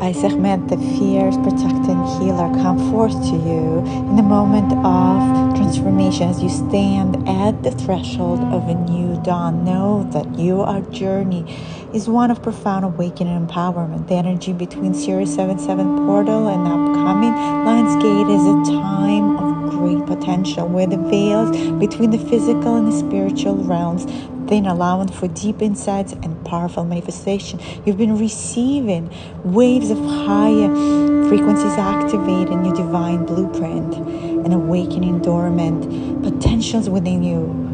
I, Sekhmet, the fierce, protecting healer, come forth to you in the moment of transformation as you stand at the threshold of a new dawn. Know that your journey is one of profound awakening and empowerment. The energy between Sirius 77 Portal and upcoming Lion's Gate is a time of great potential where the veils between the physical and the spiritual realms then allowing for deep insights and powerful manifestation. You've been receiving waves of higher frequencies activating your divine blueprint and awakening dormant potentials within you.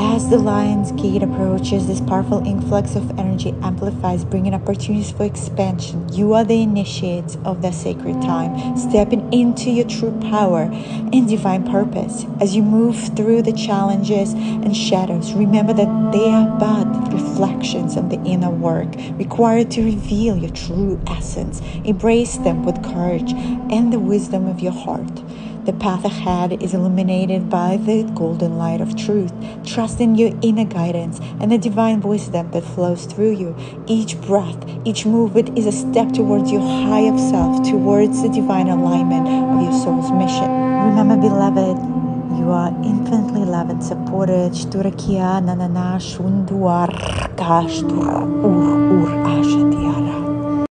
As the Lion's Gate approaches, this powerful influx of energy amplifies, bringing opportunities for expansion. You are the initiates of the sacred time, stepping into your true power and divine purpose. As you move through the challenges and shadows, remember that they are but reflections of the inner work required to reveal your true essence. Embrace them with courage and the wisdom of your heart. The path ahead is illuminated by the golden light of truth. Trust in your inner guidance and the divine wisdom that flows through you. Each breath, each movement is a step towards your higher self, towards the divine alignment of your soul's mission. Remember, beloved, you are infinitely loved and supported. Shtura kia nanana shunduar kash ur ashatiara.